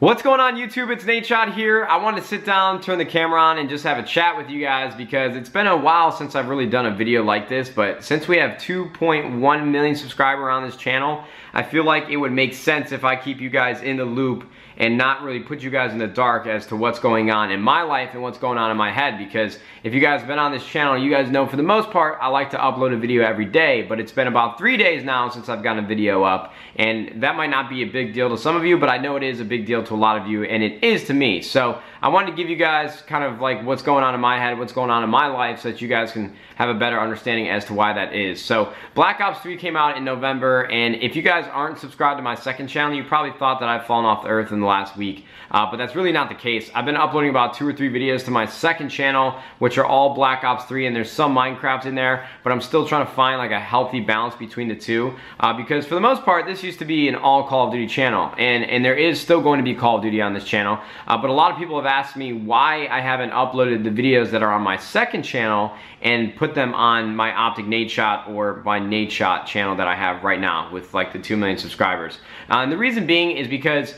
What's going on YouTube? It's NaDeShot here. I wanted to sit down, turn the camera on, and just have a chat with you guys because it's been a while since I've really done a video like this, but since we have 2.1 million subscribers on this channel, I feel like it would make sense if I keep you guys in the loop and not really put you guys in the dark as to what's going on in my life and what's going on in my head, because if you guys have been on this channel, you guys know for the most part, I like to upload a video every day, but it's been about 3 days now since I've gotten a video up, and that might not be a big deal to some of you, but I know it is a big deal to a lot of you, and it is to me. So I wanted to give you guys kind of like what's going on in my head, what's going on in my life, so that you guys can have a better understanding as to why that is. So Black Ops 3 came out in November, and if you guys aren't subscribed to my second channel, you probably thought that I've fallen off the earth in the last week, but that's really not the case. I've been uploading about 2 or 3 videos to my second channel, which are all Black Ops 3, and there's some Minecraft in there, but I'm still trying to find like a healthy balance between the two, because for the most part, this used to be an all Call of Duty channel, and there is still going to be Call of Duty on this channel, but a lot of people have asked me why I haven't uploaded the videos that are on my second channel and put them on my OpTic NaDeShot or my NaDeShot channel that I have right now with like the 2 million subscribers. And the reason being is because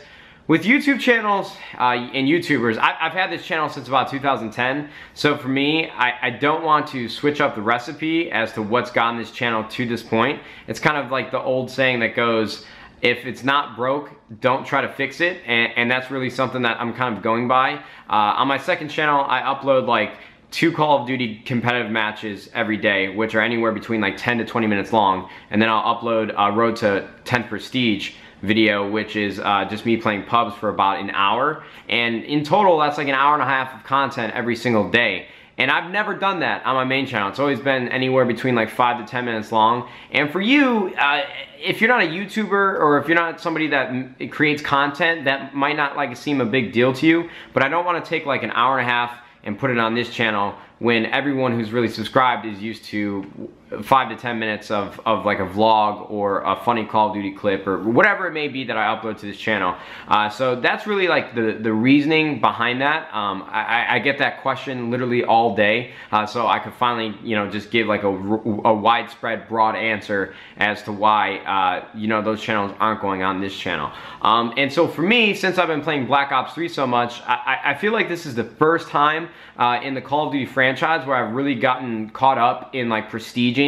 with YouTube channels and YouTubers, I've had this channel since about 2010, so for me, I don't want to switch up the recipe as to what's gotten this channel to this point. It's kind of like the old saying that goes, if it's not broke, don't try to fix it, and that's really something that I'm kind of going by. On my second channel, I upload like 2 Call of Duty competitive matches every day, which are anywhere between like 10 to 20 minutes long, and then I'll upload Road to 10th Prestige video, which is just me playing pubs for about an hour, and in total, that's like an hour and a half of content every single day. And I've never done that on my main channel. It's always been anywhere between like 5 to 10 minutes long. And for you, if you're not a YouTuber or if you're not somebody that creates content, that might not like seem a big deal to you, but I don't want to take like an hour and a half and put it on this channel when everyone who's really subscribed is used to 5 to 10 minutes of like a vlog or a funny Call of Duty clip or whatever it may be that I upload to this channel. So that's really like the reasoning behind that. I get that question literally all day, so I could finally, you know, just give like a widespread broad answer as to why, you know, those channels aren't going on this channel. And so for me, since I've been playing Black Ops 3 so much, I feel like this is the first time in the Call of Duty franchise where I've really gotten caught up in like prestige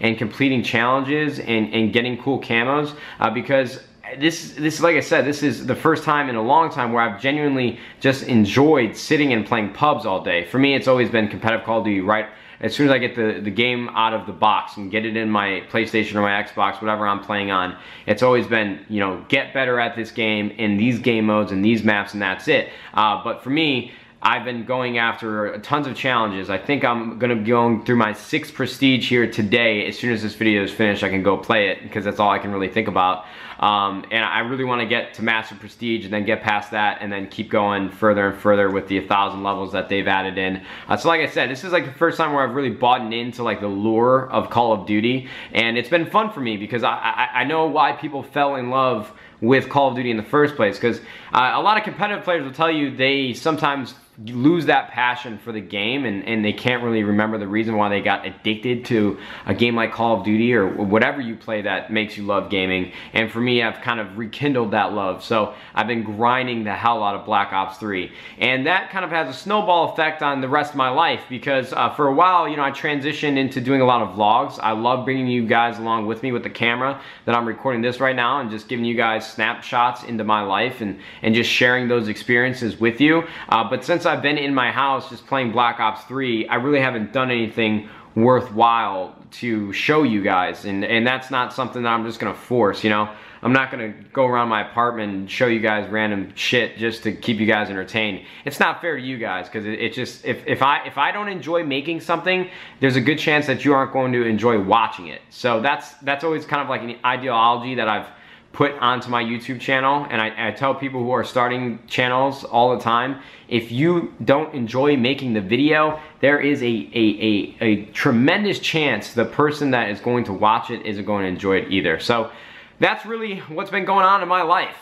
and completing challenges and getting cool camos, because this, like I said, this is the first time in a long time where I've genuinely just enjoyed sitting and playing pubs all day. For me, it's always been competitive Call of Duty, right? As soon as I get the game out of the box and get it in my PlayStation or my Xbox, whatever I'm playing on, it's always been, you know, get better at this game in these game modes and these maps, and that's it. But for me, I've been going after tons of challenges. I think I'm gonna be going through my 6th prestige here today. As soon as this video is finished, I can go play it because that's all I can really think about. And I really wanna get to master prestige and then get past that and then keep going further and further with the 1,000 levels that they've added in. So like I said, this is like the first time where I've really bought into like the lure of Call of Duty. And it's been fun for me because I know why people fell in love with Call of Duty in the first place, because a lot of competitive players will tell you they sometimes lose that passion for the game and they can't really remember the reason why they got addicted to a game like Call of Duty or whatever you play that makes you love gaming. And for me, I've kind of rekindled that love, so I've been grinding the hell out of Black Ops 3, and that kind of has a snowball effect on the rest of my life, because for a while, you know, I transitioned into doing a lot of vlogs. I love bringing you guys along with me with the camera that I'm recording this right now and just giving you guys snapshots into my life and just sharing those experiences with you. But since I've been in my house just playing Black Ops 3, I really haven't done anything worthwhile to show you guys, and that's not something that I'm just gonna force, you know. I'm not gonna go around my apartment and show you guys random shit just to keep you guys entertained. It's not fair to you guys, because it just, if I don't enjoy making something, there's a good chance that you aren't going to enjoy watching it. So that's always kind of like an ideology that I've put onto my YouTube channel, and I tell people who are starting channels all the time, if you don't enjoy making the video, there is a tremendous chance the person that is going to watch it isn't going to enjoy it either. So that's really what's been going on in my life.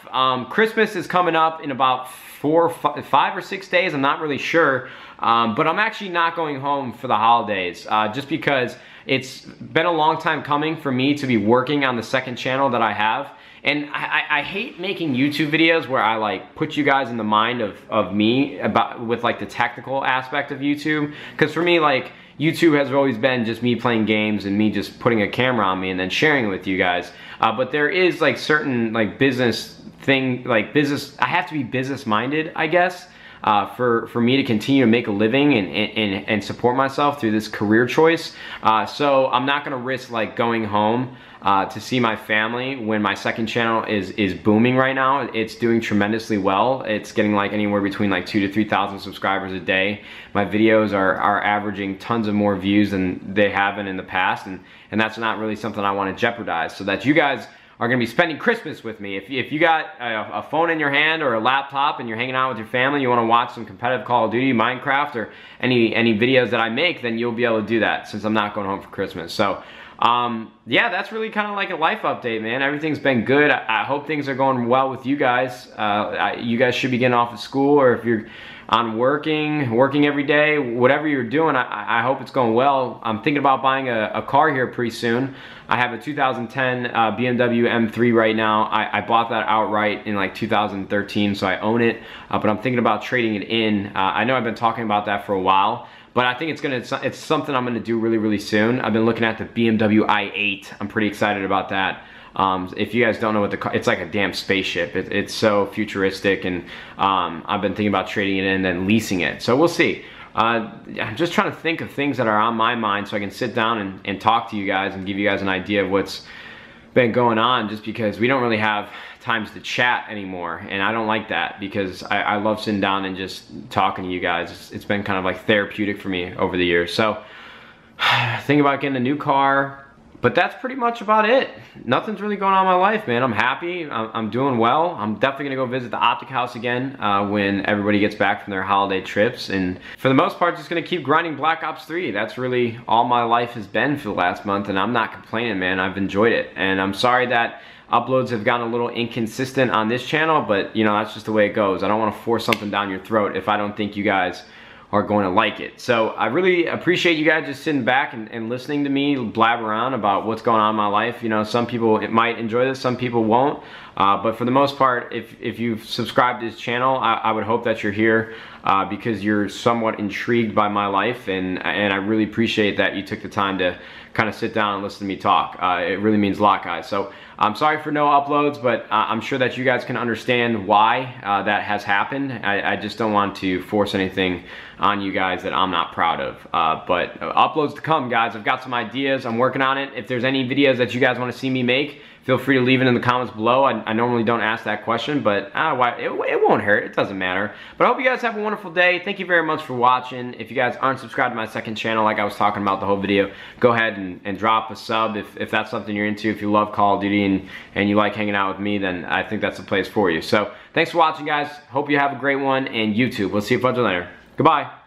Christmas is coming up in about 4, 5 or 6 days, I'm not really sure, but I'm actually not going home for the holidays, just because it's been a long time coming for me to be working on the second channel that I have. And I hate making YouTube videos where I like put you guys in the mind of me about with like the technical aspect of YouTube, because for me like YouTube has always been just me playing games and me just putting a camera on me and then sharing it with you guys. But there is like certain like business, I have to be business minded, I guess. For me to continue to make a living and support myself through this career choice. So I'm not gonna risk like going home to see my family when my second channel is booming right now. It's doing tremendously well. It's getting like anywhere between like 2,000 to 3,000 subscribers a day. My videos are averaging tons of more views than they haven't in the past, and that's not really something I wanna jeopardize, so that you guys are gonna be spending Christmas with me. If you got a phone in your hand or a laptop and you're hanging out with your family, you wanna watch some competitive Call of Duty, Minecraft, or any videos that I make, then you'll be able to do that since I'm not going home for Christmas. So yeah, that's really kinda like a life update, man. Everything's been good. I hope things are going well with you guys. You guys should be getting off of school, or if you're on working every day, whatever you're doing, I hope it's going well. I'm thinking about buying a car here pretty soon. I have a 2010 BMW M3 right now. I bought that outright in like 2013, so I own it, but I'm thinking about trading it in. I know I've been talking about that for a while, but I think it's something I'm gonna do really, really soon. I've been looking at the BMW i8. I'm pretty excited about that. If you guys don't know what the car, it's like a damn spaceship. It's so futuristic, and I've been thinking about trading it in and then leasing it. So we'll see. I'm just trying to think of things that are on my mind so I can sit down and talk to you guys and give you guys an idea of what's been going on, just because we don't really have times to chat anymore, and I don't like that, because I love sitting down and just talking to you guys. It's been kind of like therapeutic for me over the years. So think about getting a new car. But that's pretty much about it. Nothing's really going on in my life, man. I'm happy, I'm doing well. I'm definitely gonna go visit the Optic House again when everybody gets back from their holiday trips. And for the most part, just gonna keep grinding Black Ops 3. That's really all my life has been for the last month, and I'm not complaining, man. I've enjoyed it. And I'm sorry that uploads have gotten a little inconsistent on this channel, but you know, that's just the way it goes. I don't wanna force something down your throat if I don't think you guys are going to like it. So I really appreciate you guys just sitting back and listening to me blab around about what's going on in my life. You know, some people it might enjoy this, some people won't. But for the most part, if you've subscribed to this channel, I would hope that you're here because you're somewhat intrigued by my life, and I really appreciate that you took the time to kind of sit down and listen to me talk. It really means a lot, guys. So I'm sorry for no uploads, but I'm sure that you guys can understand why that has happened. I just don't want to force anything on you guys that I'm not proud of. But uploads to come, guys. I've got some ideas. I'm working on it. If there's any videos that you guys want to see me make, feel free to leave it in the comments below. I normally don't ask that question, but it won't hurt. It doesn't matter. But I hope you guys have a wonderful day. Thank you very much for watching. If you guys aren't subscribed to my second channel, like I was talking about the whole video, go ahead and drop a sub if that's something you're into. If you love Call of Duty and you like hanging out with me, then I think that's the place for you. So thanks for watching, guys. Hope you have a great one, and YouTube, we'll see you later. Goodbye.